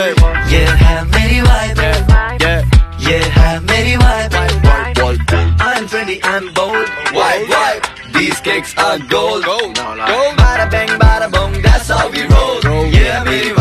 Yeah, have many vibe. I'm trendy, I'm bold. Why? These cakes are gold. Bada bang, bada boom, that's how we roll. Yeah, have many vibe.